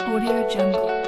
Audio Jungle.